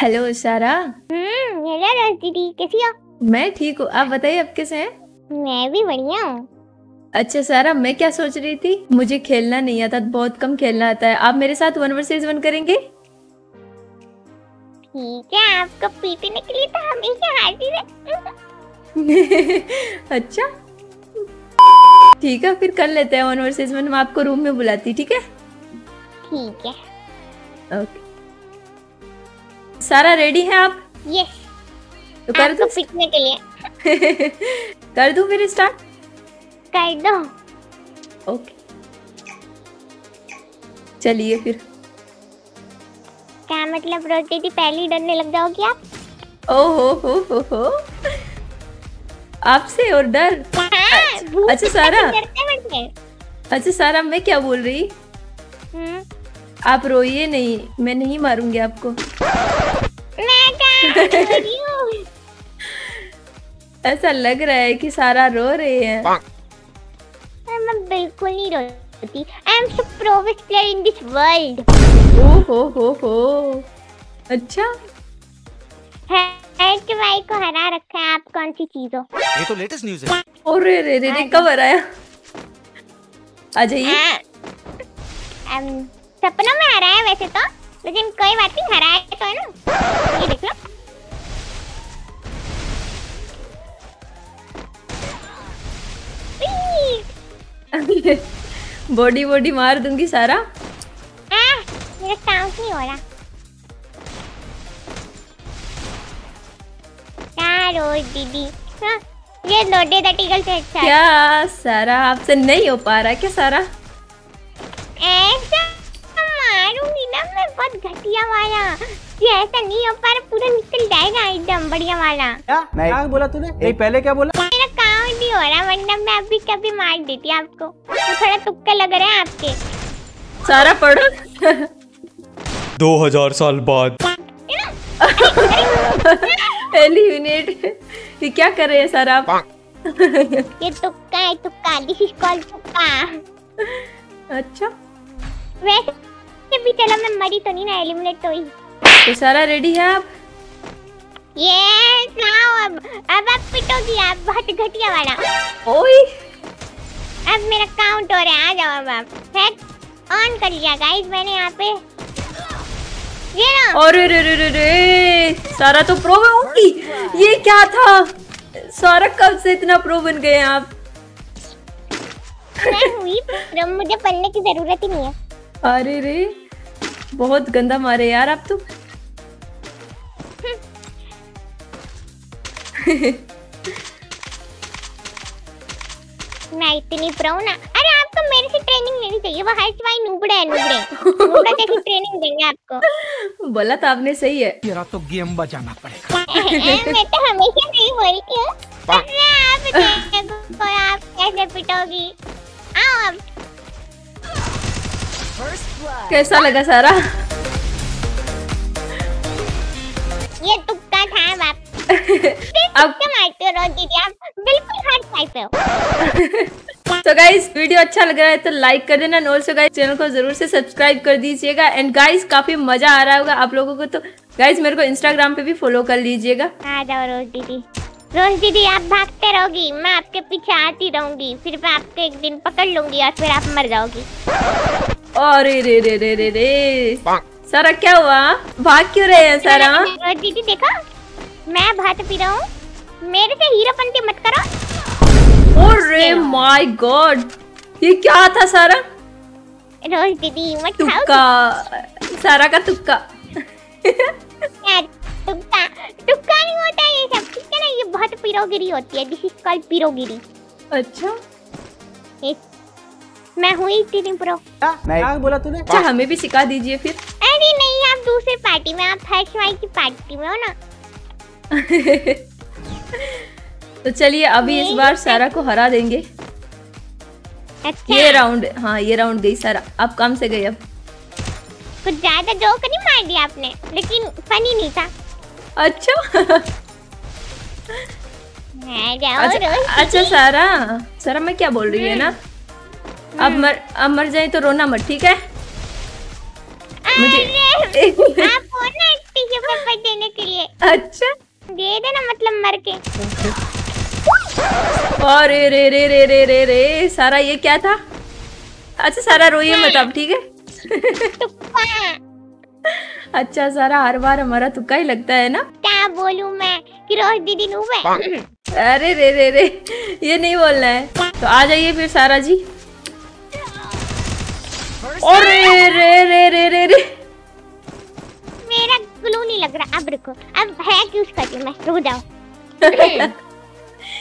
Hello सारा। Hello रोज दीदी, कैसी हो? मैं ठीक हूँ, आप बताइए आप कैसे हैं? मैं भी बढ़िया हूँ। अच्छा सारा, मैं क्या सोच रही थी, मुझे खेलना नहीं आता, बहुत कम खेलना आता है। आप मेरे साथ 1v1 करेंगे? ठीक है, आपको पीटने के लिए तो हमेशा हाजिर है। अच्छा ठीक है, फिर कर लेते हैं 1v1। मैं आपको रूम में बुलाती, ठीक है? ठीक है, ओके। सारा रेडी हैं आप? यस। तो कर दो सीखने के लिए। कर दूं फिर स्टार्ट? कर दो। ओके चलिए फिर। क्या मतलब रोज दीदी पहले डरने लग जाओगी आप? ओहो हो, आपसे और डर। अच्छा सारा, अच्छा सारा मैं क्या बोल रही, आप रोइए नहीं, मैं नहीं मारूंगी आपको। मैं ऐसा लग रहा है कि सारा रो रही है। मैं बिल्कुल नहीं रोती। I am so proudest player in this world. हो। अच्छा हेड भाई को हरा रखा है, आप कौन सी चीज हो? ये तो लेटेस्ट न्यूज़ है। अरे रे कब हराया? आ जाइए। सपना में हराया वैसे तो, लेकिन कोई बात नहीं, हराया तो है ना। ये देख लो। बॉडी मार दूंगी सारा। मेरा काउंट नहीं हो रहा। रोज दीदी ये लोडे द टीगल से अच्छा। क्या सारा आपसे नहीं हो पा रहा क्या सारा? ऐसा मारूंगी ना मैं, बहुत घटिया वाला। ये ऐसा नहीं हो पा रहा, पूरा निकल जाएगा एकदम बढ़िया वाला। क्या बोला तूने? यही पहले क्या बोला? मेरा काम नहीं हो रहा, वरना मैं अभी कभी मार देती आपको। तो थोड़ा तुक्का लग रहा है आपके सारा। पढ़ो 2000 साल बाद एलिमिनेट। ये क्या कर रहे हैं सारा आप? ये तुक्का है, तुक्का। दिस इज कॉल्ड तुक्का। अच्छा वैसे भी चलो मैं मरी तो नहीं ना, एलिमिनेट तो ही। तो सारा रेडी है आप? यस। नाउ अब आप पिटोगी, आप बहुत घटिया वाला। ओए अब मेरा काउंट हो रहा है, आ जाओ। अब आप हेड ऑन कर लिया गाइस मैंने यहाँ पे। अरे रे सारा तो प्रो होगी। ये क्या था सारा, कब से इतना प्रो बन गए आप? मैं हुई प्रो, मुझे पढ़ने की जरूरत ही नहीं है। अरे रे बहुत गंदा मारे यार आप तो। मैं इतनी प्रो ना। अरे आपको मेरे से ट्रेनिंग लेनी चाहिए। वो हर भाई नूबड़ा कैसी ट्रेनिंग देंगे आपको? बोला तो आपने सही है। तेरा तो गेम बजाना पड़ेगा। मैं तो हमेशा नहीं बोली थी। आप कैसे पिटोगी? आओ अब। कैसा लगा सारा? ये तुक्का था बाप। आप क्या मारते हो रोज दीदी, आप बिल्कुल हर साइड पे हो। तो गाइस वीडियो अच्छा लग रहा है तो लाइक कर देना, और गाइस चैनल को जरूर से सब्सक्राइब कर दीजिएगा। एंड गाइस काफी मजा आ रहा होगा आप लोगों को, तो गाइस मेरे को इंस्टाग्राम पे भी फॉलो कर लीजिएगा। आ जाओ रोज दीदी आप भागते रहोगी, मैं आपके पीछे आती रहूंगी, फिर मैं आपको एक दिन पकड़ लूंगी और फिर आप मर जाओगी। अरे रे सारा क्या हुआ, भाग क्यों रहे हैं सारा? रोज दीदी देखो मैं भाग पी रहा हूँ, मेरे से हीरोपंती मत करो। अरे माय गॉड ये क्या था सारा? रोज दीदी मत खाओ तुक्का, सारा का तुक्का। तुक्का नहीं होता है ये सब, ठीक है ना? ये बहुत पीरोगिरी होती है, दिस इज कॉल्ड पीरोगिरी। अच्छा मैं हुई इतनी प्रो। क्या बोला तूने? अच्छा हमें भी सिखा दीजिए फिर। अरे नहीं आप दूसरे पार्टी में, आप फर्स्ट वाई की पार्टी में हो ना। तो चलिए अभी इस बार सारा को हरा देंगे। अच्छा। ये राउंड गई सारा, आप काम से गई। अब कुछ ज्यादा जोक नहीं मार दिया आपने, लेकिन फनी नहीं था। अच्छा अच्छा सारा मैं क्या बोल रही है ना, अब मर जाए तो रोना मत, ठीक है? मुझे आप रोना अच्छा दे देना मतलब मर के। अरे रे रे रे रे रे रे सारा ये क्या था? अच्छा सारा रोइए मत अब, ठीक है? अच्छा सारा हर बार हमारा तुक्का ही लगता है ना। क्या बोलूं मैं कि रोज दीदी नू है। अरे रे रे रे ये नहीं बोलना है। तो आ जाइए फिर सारा जी। अरे रे रे रे रे रे मेरा ग्लू नहीं लग रहा। अब रुको, अब है यूज करती मैं, रुक जाओ।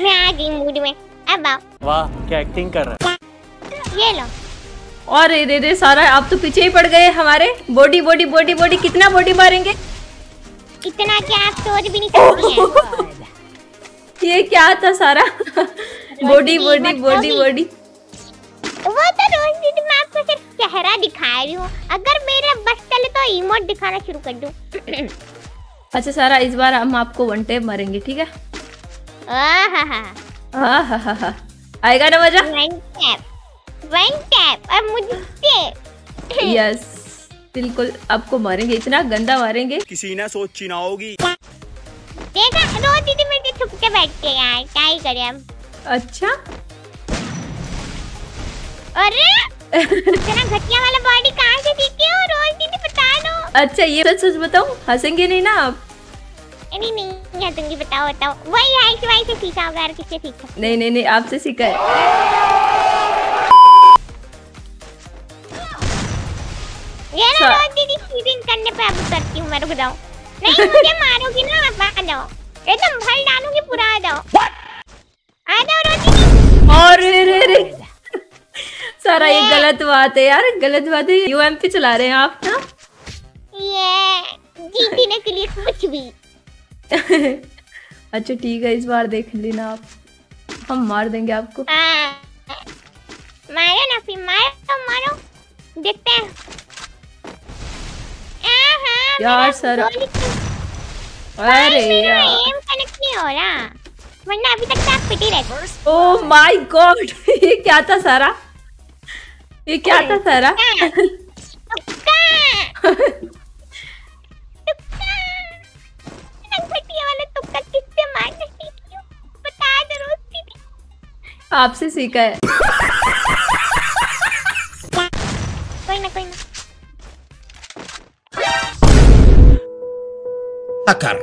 मैं आ गई मूड में, अब आओ। वाह क्या एक्टिंग कर रहा है। ये लो। और रे रे सारा आप तो पीछे ही पड़ गए हमारे। बॉडी बॉडी बॉडी बॉडी, कितना बॉडी मारेंगे? इतना कि आप सोच भी नहीं सकते। ये क्या था सारा? Body body body body. वो तो रोज दीदी मैं आपको सिर्फ चेहरा दिखा रही हूँ, अगर मेरा बस चले तो इमोट दिखाना शुरू कर दूँ। अच्छा सारा इस बार हम आपको वन टैप मारेंगे, ठीक है? आएगा ना मजा? वन टैप और मुझसे। यस बिल्कुल आपको मारेंगे, इतना गंदा मारेंगे किसी ना सोची ना होगी। देखा रोज दीदी मेरे छुप के बैठ के यार, क्या ही करें हम। अच्छा अरे इतना घटिया वाला बॉडी कहाँ से सीखे हो रोज दीदी, बता दो। अच्छा ये सच सच बताऊं, हंसेंगे नहीं ना आप? नहीं नहीं हंसूंगी, बताओ बताओ। वही आई से सीखा होगा, किससे सीखा? नहीं नहीं नहीं आपसे सीखा है। ये ना रोज दीदी फीडिंग करने पे अब करती हूँ मैं, रुक जाओ। नहीं मुझे मारोगी ना आप, आ जाओ एकदम भर डालूंगी पूरा, आ जाओ आ जाओ रोज दीदी। और रे रे रे सारा ये गलत बात है यार, गलत बात है। यूएमपी चला रहे हैं आप ना, ये जीतने के लिए कुछ भी। अच्छा ठीक है इस बार देख लेना आप, हम मार देंगे आपको। मारो ना फिर, मारो मारो देखते हैं यार सर। अरे यार एम कनेक्ट नहीं हो रहा, वरना अभी तक आप पिटी रहते। ओह माय गॉड ये क्या था सारा? ये क्या था सारा? तुक्का तुक्का वाला तुक्का किससे मारना सीखी हो, बता दो रोज दीदी। आपसे सीखा है। कोई ना कोई ना। Hacker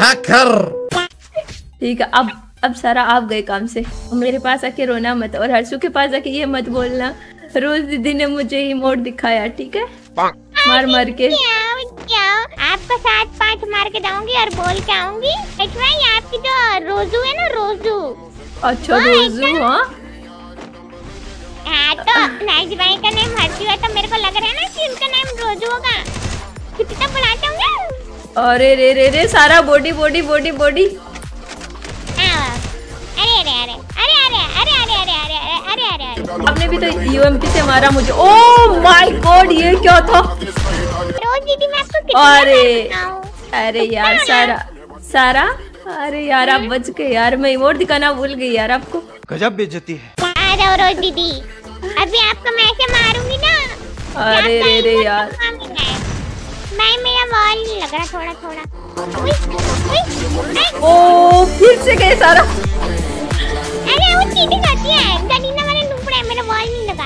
hacker. ठीक है अब सारा आप गए काम से। मेरे पास आके रोना मत और हर्षु के पास आके ये मत बोलना रोज दीदी ने मुझे इमोट दिखाया, ठीक है? मार मार के आपका 7-5 मार के जाऊंगी और बोल के आऊंगी आपकी जो रोजू है ना, रोजू। अच्छा रोजू हाँ तो नाइज भाई का नेम हर्षु है, तो मेरे को लग रहा है ना कि उनका नेम रोजू होगा, कितना बुलाता हूँ। अरे रे रे रे सारा बॉडी बॉडी बॉडी बॉडी। अरे अरे अरे अरे अरे अरे अरे अरे अरे अरे अरे अरे आपने भी तो यूएमपी से मारा मुझे। ओह माय गॉड ये क्या था? रोज दीदी मैं आपको कितना बताऊं। अरे यार सारा सारा अरे यार आप बच गए यार, मैं इमोट दिखाना भूल गई यार आपको। गजब बेइज्जती है। आ जाओ रोज दीदी, अभी आपको मैं ऐसे मारूंगी ना। अरे रे रे यार मैं मेरा बॉल लग रहा थोड़ा थोड़ा। ओ फिर से गए सारा। अरे वो चीटिंग करती है, गनीना वाले नूपड़े है, मेरा बॉल नहीं लगा।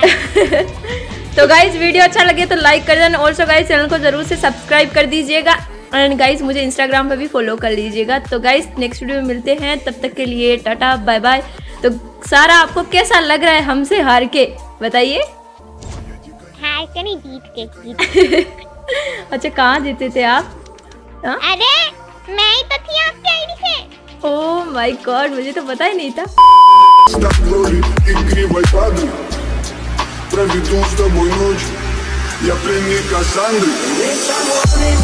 तो गाइस वीडियो अच्छा लगे तो लाइक कर देना, ऑल्सो गाइस चैनल को जरूर से सब्सक्राइब कर दीजिएगा एंड गाइस मुझे इंस्टाग्राम पे भी फॉलो कर लीजिएगा। तो गाइस नेक्स्ट वीडियो में मिलते हैं, तब तक के लिए टाटा बाय बाय। तो सारा आपको कैसा लग रहा है हमसे हार के, बताइए? हार के नहीं जीत के। अच्छा कहाँ जीते थे आप? हा? अरे मैं ही तो थी आपके आईडी से। ओह माय गॉड मुझे तो पता ही नहीं था।